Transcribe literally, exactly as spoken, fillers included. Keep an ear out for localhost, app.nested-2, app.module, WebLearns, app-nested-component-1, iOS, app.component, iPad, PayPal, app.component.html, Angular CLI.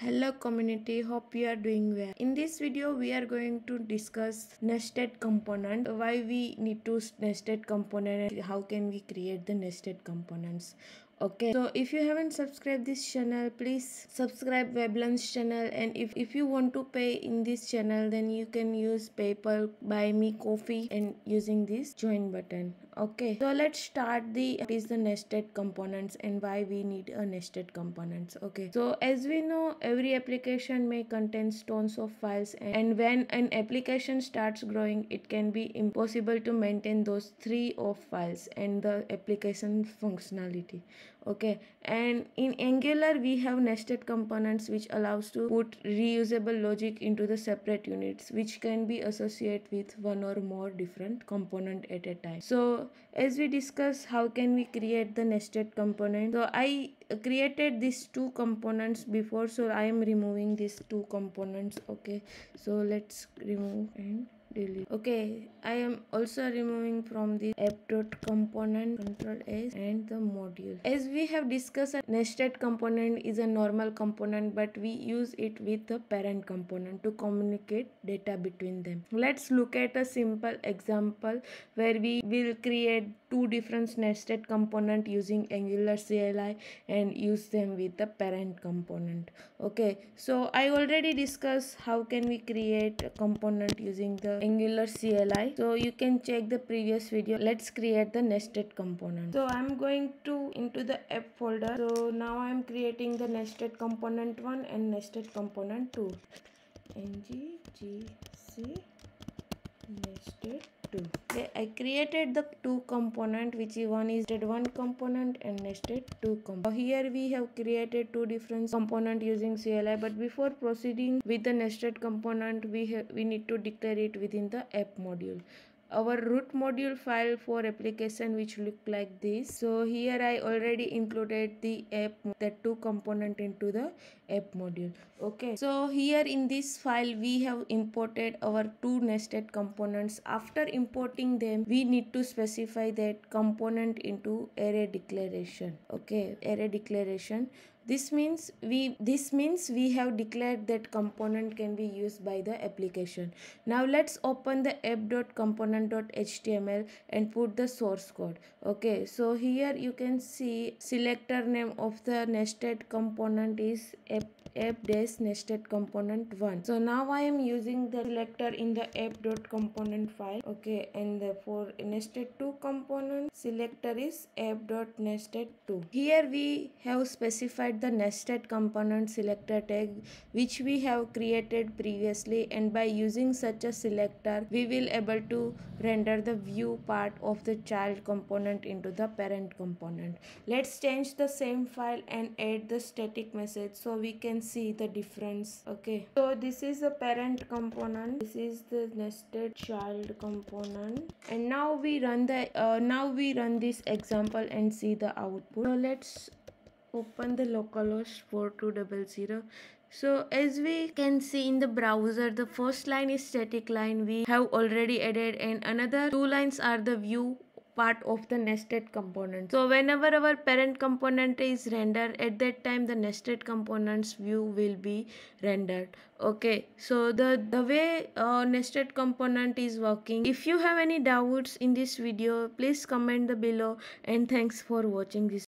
Hello community, hope you are doing well. In this video we are going to discuss nested component, why we need to nested component, how can we create the nested components. Okay, so if you haven't subscribed this channel, please subscribe WebLearns channel, and if, if you want to pay in this channel, then you can use PayPal, buy me coffee, and using this join button. Okay, so let's start the what is the nested components and why we need a nested components. Okay, so as we know, every application may contain tons of files, and, and when an application starts growing, it can be impossible to maintain those three of files and the application functionality. Okay, and in Angular we have nested components, which allows to put reusable logic into the separate units which can be associated with one or more different component at a time. So as we discuss how can we create the nested component, so I created these two components before, so I am removing these two components. Okay, so let's remove and delete. Okay, I am also removing from the app.component, Control S, and the module. As we have discussed, a nested component is a normal component, but we use it with the parent component to communicate data between them. Let's look at a simple example where we will create two different nested component using Angular C L I and use them with the parent component. Okay, so I already discussed how can we create a component using the Angular C L I, so you can check the previous video. Let's create the nested component. So I'm going to into the app folder. So now I'm creating the nested component one and nested component two. N G G C nested two. Okay, I created the two component, which one is nested one component and nested two component. Here we have created two different component using C L I, but before proceeding with the nested component, we have, we need to declare it within the app module. Our root module file for application which look like this. So here I already included the app, the two component into the app module. Okay, so here in this file we have imported our two nested components. After importing them, we need to specify that component into array declaration. Okay, array declaration. This means we this means we have declared that component can be used by the application. Now let's open the app.component.html and put the source code. Okay, so here you can see selector name of the nested component is app-nested-component-1. So now I am using the selector in the app.component file. Okay, and for nested two component, selector is app.nested-2. Here we have specified the nested component selector tag which we have created previously, and by using such a selector we will able to render the view part of the child component into the parent component. Let's change the same file and add the static message so we can see the difference. Okay, so this is the parent component, this is the nested child component, and now we run the uh, now we run this example and see the output. So let's open the localhost four two zero zero. So as we can see in the browser, the first line is static line we have already added, and another two lines are the view part of the nested component. So whenever our parent component is rendered, at that time the nested components view will be rendered. Okay, so the the way uh, nested component is working. If you have any doubts in this video, please comment the below, and thanks for watching this